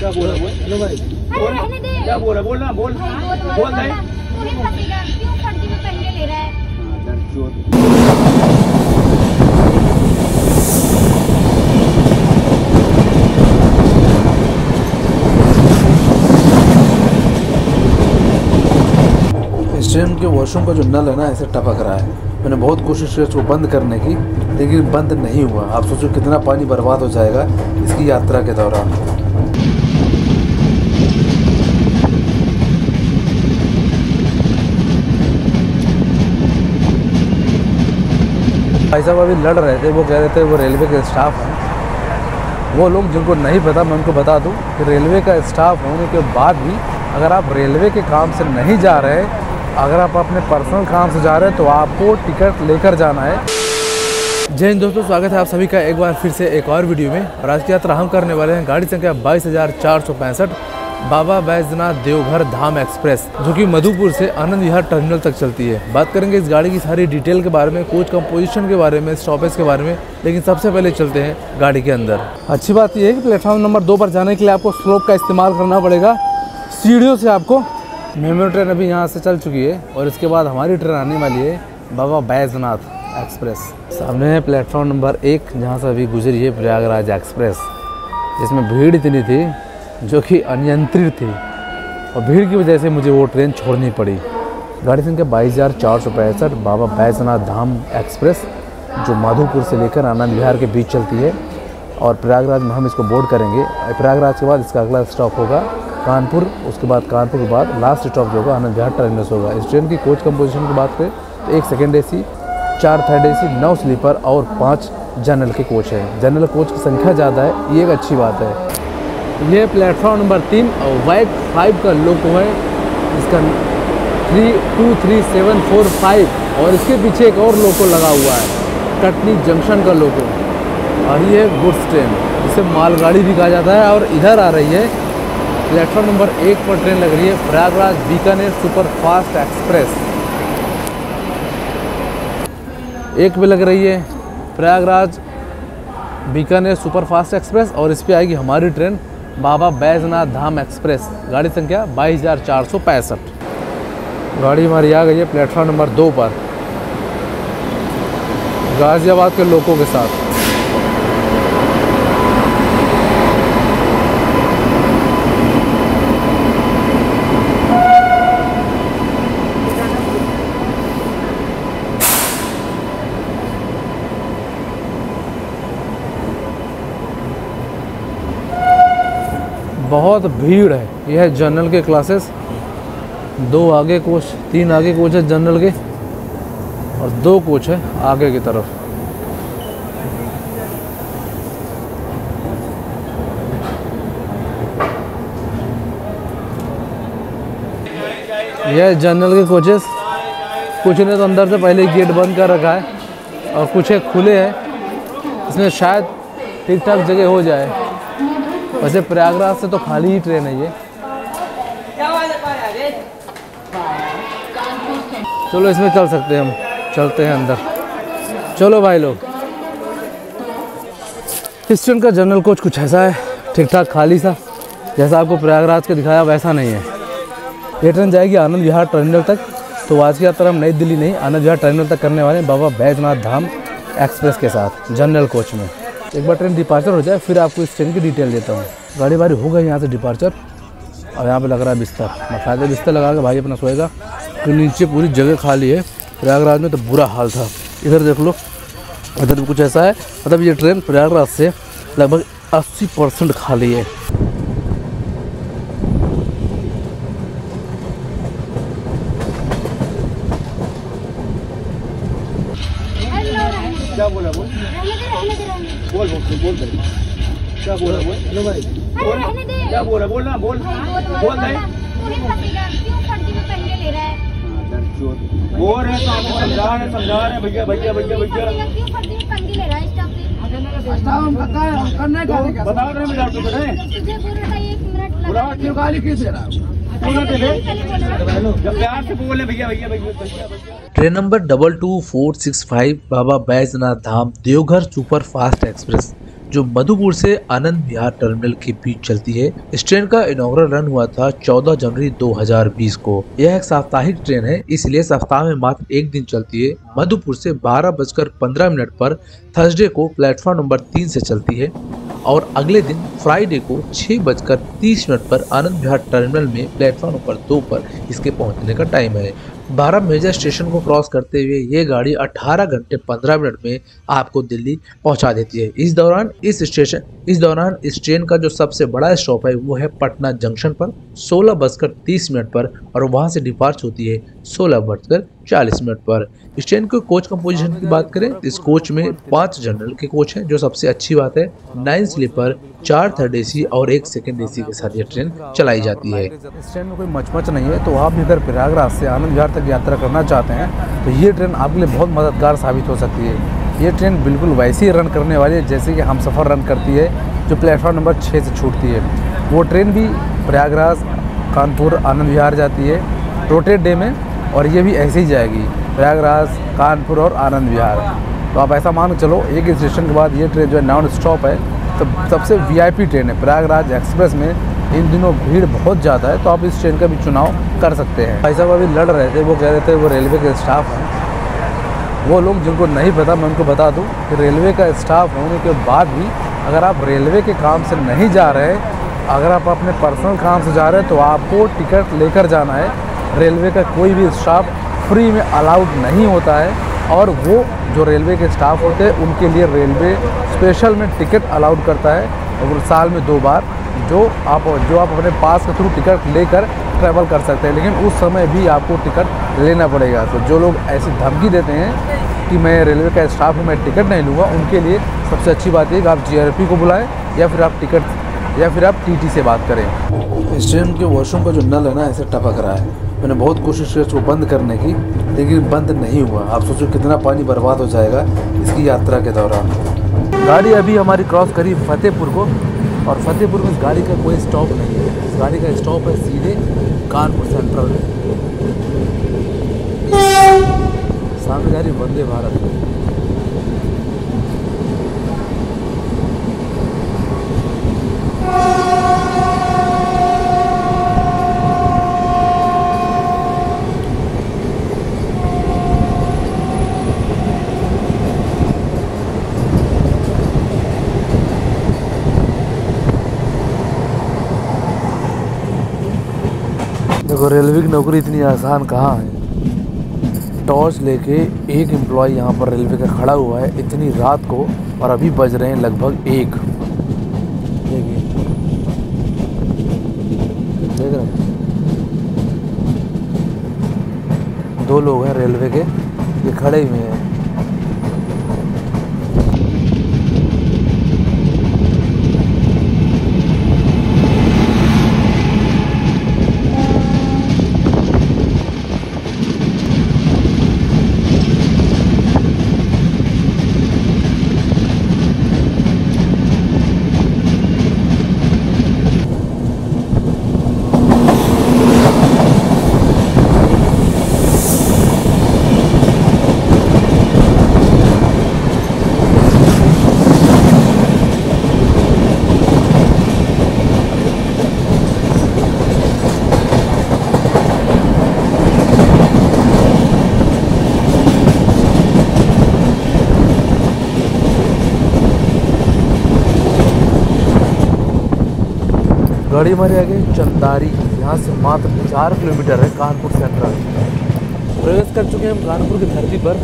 क्या बोला? बोलो भाई, क्या बोला? बोल ना, बोल बोल भाई। क्यों फर्जी में पंगे ले रहा है? ट्रेन के वॉशरूम का जो नल है ना ऐसे टपक रहा है। मैंने बहुत कोशिश की उसको बंद करने की, लेकिन बंद नहीं हुआ। आप सोचो कितना पानी बर्बाद हो जाएगा इसकी यात्रा के दौरान। भाई साहब अभी लड़ रहे थे, वो कह रहे थे वो रेलवे के स्टाफ हैं। वो लोग जिनको नहीं पता मैं उनको बता दूं कि रेलवे का स्टाफ होने के बाद भी अगर आप रेलवे के काम से नहीं जा रहे हैं, अगर आप अपने पर्सनल काम से जा रहे हैं तो आपको टिकट लेकर जाना है। जय हिंद दोस्तों, स्वागत है आप सभी का एक बार फिर से एक और वीडियो में। और आज की यात्रा हम करने वाले हैं गाड़ी संख्या 22,465 बाबा बैजनाथ देवघर धाम एक्सप्रेस, जो कि मधुपुर से आनंद विहार टर्मिनल तक चलती है। बात करेंगे इस गाड़ी की सारी डिटेल के बारे में, कोच कंपोजिशन के बारे में, स्टॉपेज के बारे में, लेकिन सबसे पहले चलते हैं गाड़ी के अंदर। अच्छी बात यह है कि प्लेटफॉर्म नंबर 2 पर जाने के लिए आपको स्लोप का इस्तेमाल करना पड़ेगा। सीढ़ियों से आपको मेमो ट्रेन अभी यहाँ से चल चुकी है और इसके बाद हमारी ट्रेन आने वाली है बाबा बैजनाथ एक्सप्रेस। सामने है प्लेटफॉर्म नंबर 1 जहाँ से अभी गुजरी है प्रयागराज एक्सप्रेस, जिसमें भीड़ इतनी थी जो कि अनियंत्रित थी और भीड़ की वजह से मुझे वो ट्रेन छोड़नी पड़ी। गाड़ी संख्या 22,465 बाबा बैजनाथ धाम एक्सप्रेस, जो माधोपुर से लेकर आनंद विहार के बीच चलती है और प्रयागराज में हम इसको बोर्ड करेंगे। प्रयागराज के बाद इसका अगला स्टॉप होगा कानपुर, उसके बाद कानपुर के बाद लास्ट स्टॉप जो होगा आनंद विहार टर्मिनल होगा। इस ट्रेन की कोच कंपोजिशन की बात करें तो 1 second AC, 4 third AC, 9 sleeper और 5 जनरल के कोच हैं। जनरल कोच की संख्या ज़्यादा है, ये एक अच्छी बात है। ये प्लेटफॉर्म नंबर 3 और वाइड 5 का लोको है, इसका 323745 और इसके पीछे एक और लोको लगा हुआ है कटनी जंक्शन का लोको। और ये गुड्स ट्रेन जिसे मालगाड़ी भी कहा जाता है और इधर आ रही है। प्लेटफॉर्म नंबर 1 पर ट्रेन लग रही है प्रयागराज बीकानेर सुपरफास्ट एक्सप्रेस। 1 पे लग रही है प्रयागराज बीकानेर सुपरफास्ट एक्सप्रेस और इस पे आएगी हमारी ट्रेन बाबा बैजनाथ धाम एक्सप्रेस, गाड़ी संख्या 22,465। गाड़ी हमारी आ गई है प्लेटफॉर्म नंबर 2 पर गाज़ियाबाद के लोगों के साथ। बहुत भीड़ है। यह है जनरल के क्लासेस, 2 आगे कोच 3 आगे कोच है जनरल के और 2 कोच है आगे की तरफ। यह जनरल के कोचेस, कुछ ने तो अंदर से पहले ही गेट बंद कर रखा है और कुछ है खुले हैं। इसमें शायद ठीक ठाक जगह हो जाए। वैसे प्रयागराज से तो खाली ही ट्रेन है ये। चलो इसमें चल सकते हैं, हम चलते हैं अंदर। चलो भाई लोग, इस ट्रेन का जनरल कोच कुछ ऐसा है, ठीक ठाक खाली सा, जैसा आपको प्रयागराज के दिखाया वैसा नहीं है। ये ट्रेन जाएगी आनंद विहार टर्मिनल तक। तो आज की यात्रा हम नई दिल्ली नहीं, आनंद विहार टर्मिनल तक करने वाले हैं बाबा बैजनाथ धाम एक्सप्रेस के साथ जनरल कोच में। एक बार ट्रेन डिपार्चर हो जाए फिर आपको इस ट्रेन की डिटेल देता हूँ। गाड़ी बारी हो गई यहाँ से डिपार्चर और यहाँ पे लग रहा है बिस्तर। बाकायदा बिस्तर लगा के भाई अपना सोएगा। तो नीचे पूरी जगह खाली है। प्रयागराज में तो बुरा हाल था। इधर देख लो, इधर कुछ ऐसा है। मतलब ये ट्रेन प्रयागराज से लगभग 80% खाली है। क्या बोला? बोल बोल बोल बोल क्या बोला? बोलो भाई, क्या बोला? बोल ना, बोल बोल भाई। क्यों फर्जी में पंगे ले रहा है? बोल रहे तो आपको समझा रहे भैया भैया भैया भैया। क्यों फर्जी में पंगे ले रहा है? बताओ ना, बताओ। Train number 22465 Baba Baijnath Dham Deoghar superfast express जो मधुपुर से आनंद विहार टर्मिनल के बीच चलती है। इस ट्रेन का इनॉग्रल रन हुआ था 14 जनवरी 2020 को। यह एक साप्ताहिक ट्रेन है, इसलिए सप्ताह में मात्र एक दिन चलती है। मधुपुर से 12:15 पर थर्सडे को प्लेटफॉर्म नंबर 3 से चलती है और अगले दिन फ्राइडे को 6:30 पर आनंद विहार टर्मिनल में प्लेटफॉर्म नंबर 2 पर इसके पहुंचने का टाइम है। 12 मेजर स्टेशन को क्रॉस करते हुए ये गाड़ी 18 घंटे 15 मिनट में आपको दिल्ली पहुंचा देती है। इस दौरान इस ट्रेन का जो सबसे बड़ा स्टॉप है वो है पटना जंक्शन पर 16:30 पर और वहां से डिपार्च होती है 16:40 पर। इस ट्रेन के कोच कंपोजिशन की बात करें, इस कोच में 5 जनरल के कोच हैं जो सबसे अच्छी बात है। 9 स्लीपर, 4 थर्ड एसी और 1 सेकेंड एसी के साथ ये ट्रेन चलाई जाती है। इस ट्रेन में कोई मचमच नहीं है, तो आप इधर प्रयागराज से आनंद विहार तक यात्रा करना चाहते हैं तो ये ट्रेन आपके लिए बहुत मददगार साबित हो सकती है। ये ट्रेन बिल्कुल वैसे ही रन करने वाली है जैसे कि हम सफ़र रन करती है, जो प्लेटफॉर्म नंबर 6 से छूटती है। वो ट्रेन भी प्रयागराज, कानपुर, आनंद विहार जाती है रोटेट डे में, और ये भी ऐसे ही जाएगी प्रयागराज, कानपुर और आनंद विहार। तो आप ऐसा मान के चलो एक स्टेशन के बाद ये ट्रेन जो है नॉन स्टॉप है, सबसे VIP ट्रेन है। प्रयागराज एक्सप्रेस में इन दिनों भीड़ बहुत ज़्यादा है, तो आप इस ट्रेन का भी चुनाव कर सकते हैं। भाई साहब अभी लड़ रहे थे, वो कह रहे थे वो रेलवे के स्टाफ हैं। वो लोग जिनको नहीं पता, मैं उनको बता दूं कि रेलवे का स्टाफ होने के बाद भी अगर आप रेलवे के काम से नहीं जा रहे, अगर आप अपने पर्सनल काम से जा रहे हैं तो आपको टिकट लेकर जाना है। रेलवे का कोई भी स्टाफ फ्री में अलाउड नहीं होता है, और वो जो रेलवे के स्टाफ होते हैं उनके लिए रेलवे स्पेशल में टिकट अलाउड करता है, और साल में 2 बार जो आप अपने पास के थ्रू टिकट लेकर ट्रैवल कर सकते हैं, लेकिन उस समय भी आपको टिकट लेना पड़ेगा। तो जो लोग ऐसी धमकी देते हैं कि मैं रेलवे का स्टाफ हूँ, मैं टिकट नहीं लूँगा, उनके लिए सबसे अच्छी बात है कि आप GRP को बुलाएं या फिर आप TT से बात करें। स्टेशन के वॉशरूम का जो नल है ना, ऐसे टपक रहा है। मैंने बहुत कोशिश की इसको बंद करने की, लेकिन बंद नहीं हुआ। आप सोचो कितना पानी बर्बाद हो जाएगा इसकी यात्रा के दौरान। गाड़ी अभी हमारी क्रॉस करी फतेहपुर को, और फतेहपुर में इस गाड़ी का कोई स्टॉप नहीं है। इस गाड़ी का स्टॉप है सीधे कानपुर सेंट्रल में। सामने गाड़ी वंदे भारत है। देखो रेलवे की नौकरी इतनी आसान कहाँ है। टॉर्च लेके एक एम्प्लॉय यहाँ पर रेलवे का खड़ा हुआ है इतनी रात को, और अभी बज रहे हैं लगभग 1। देख रहे हैं 2 लोग हैं रेलवे के, ये खड़े हुए हैं। गाड़ी हमारे आगे चंदारी, यहाँ से मात्र 4 किलोमीटर है कानपुर सेंट्रल। प्रवेश कर चुके हैं हम कानपुर की धरती पर।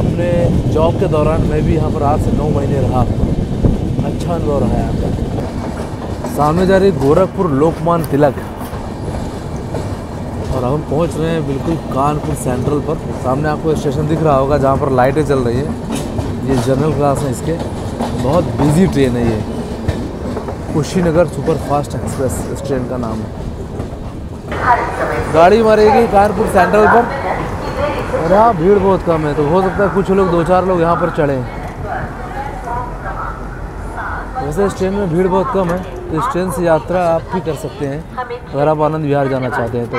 अपने जॉब के दौरान मैं भी यहाँ पर 8 से 9 महीने रहा, अच्छा अनुभव रहा है आपका। सामने जा रही गोरखपुर लोकमान्य तिलक, और हम पहुँच रहे हैं बिल्कुल कानपुर सेंट्रल पर। सामने आपको स्टेशन दिख रहा होगा जहाँ पर लाइटें चल रही है। ये जनरल क्लास है, इसके बहुत बिजी ट्रेन है। ये कुशीनगर सुपरफास्ट एक्सप्रेस इस ट्रेन का नाम है। गाड़ी मारेगी कानपुर सेंट्रल पर, और यहाँ भीड़ बहुत कम है, तो हो सकता है कुछ लोग 2-4 लोग यहाँ पर चढ़े। वैसे इस ट्रेन में भीड़ बहुत कम है, तो इस ट्रेन से यात्रा आप भी कर सकते हैं अगर आप आनंद विहार जाना चाहते हैं तो।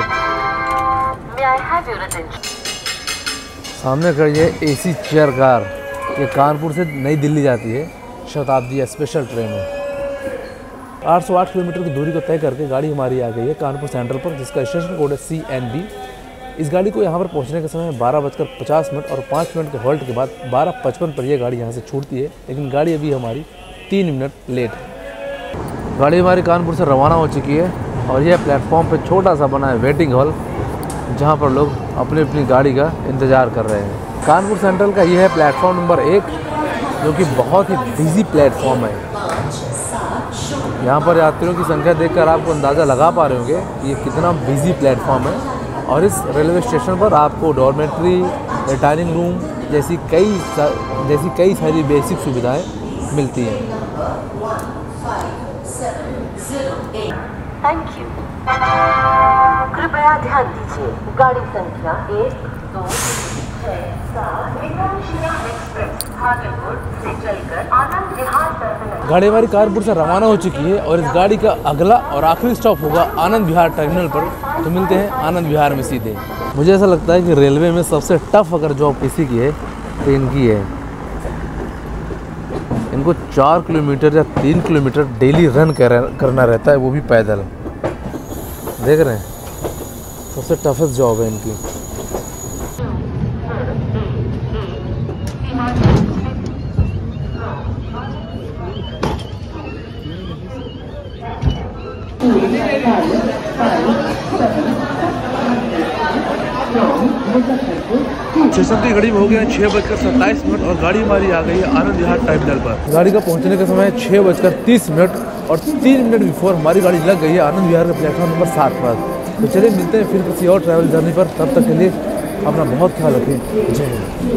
सामने खड़ी है AC चेयर कार, ये कानपुर से नई दिल्ली जाती है। शताब्दी स्पेशल ट्रेन है। 808 किलोमीटर की दूरी को तय करके गाड़ी हमारी आ गई है कानपुर सेंट्रल पर, जिसका स्टेशन कोड है CNB। इस गाड़ी को यहाँ पर पहुँचने के समय 12:50 और 5 मिनट के हॉल्ट के बाद 12:55 पर यह गाड़ी यहाँ से छूटती है, लेकिन गाड़ी अभी हमारी 3 मिनट लेट है। गाड़ी हमारी कानपुर से रवाना हो चुकी है और यह प्लेटफॉर्म पर छोटा सा बना है वेटिंग हॉल, जहाँ पर लोग अपनी अपनी गाड़ी का इंतज़ार कर रहे हैं। कानपुर सेंट्रल का यह है प्लेटफॉर्म नंबर 1, जो कि बहुत ही बिजी प्लेटफॉर्म है। यहाँ पर यात्रियों की संख्या देखकर आपको अंदाज़ा लगा पा रहे होंगे कि ये कितना बिजी प्लेटफॉर्म है। और इस रेलवे स्टेशन पर आपको डॉर्मेट्री, रिटायरिंग रूम जैसी कई सारी बेसिक सुविधाएं मिलती हैं। Thank you. कृपया ध्यान दीजिए, गाड़ी संख्या 1, 2, 6, 7 भागलपुर से चलकर आनंद विहार टर्मिनल। गाड़ी हमारी कानपुर से रवाना हो चुकी है और इस गाड़ी का अगला और आखिरी स्टॉप होगा आनंद विहार टर्मिनल पर। तो मिलते हैं आनंद विहार में सीधे। मुझे ऐसा लगता है कि रेलवे में सबसे टफ अगर जॉब किसी की है तो इनकी है। इनको 4 किलोमीटर या 3 किलोमीटर डेली रन करना रहता है, वो भी पैदल। देख रहे हैं, सबसे टफेस्ट जॉब है इनकी। चौसठवीं घड़ी में हो गया 6:27 और गाड़ी हमारी आ गई है आनंद विहार टर्मिनल पर। गाड़ी का पहुंचने का समय 6:30 और 3 मिनट बिफोर हमारी गाड़ी लग गई है आनंद विहार के प्लेटफॉर्म नंबर 7 पर। तो चलिए मिलते हैं फिर किसी और ट्रैवल जर्नी पर, तब तक के लिए अपना बहुत ख्याल रखें। जय हिंद।